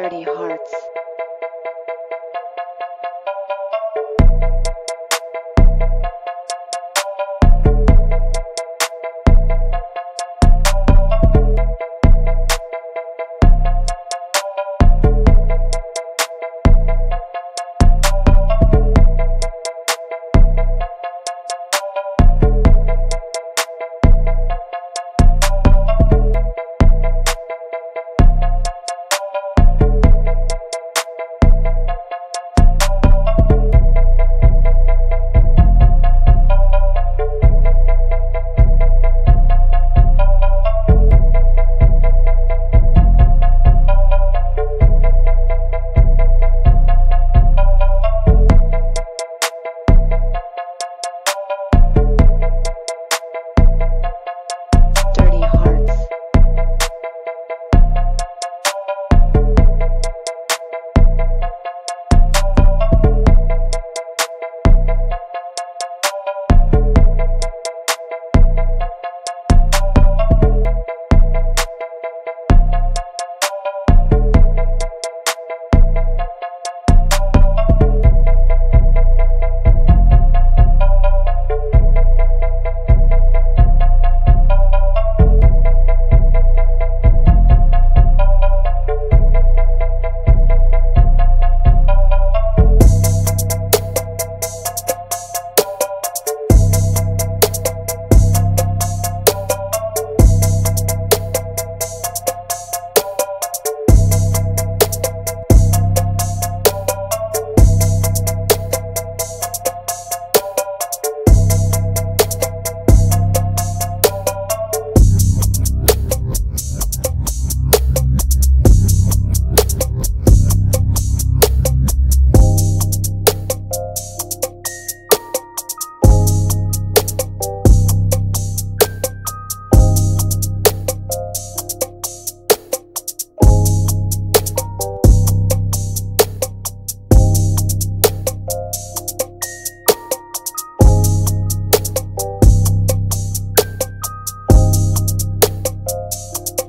Dirty Hearts.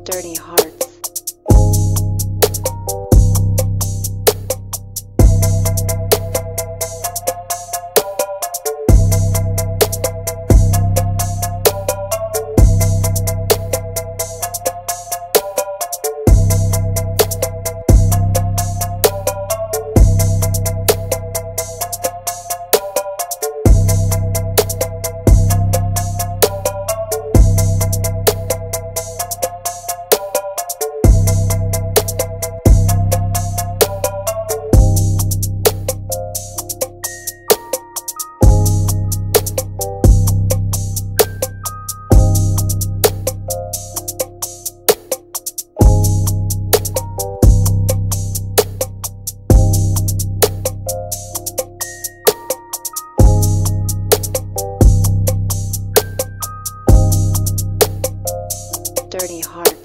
Dirty Hearts. Dirty Heart.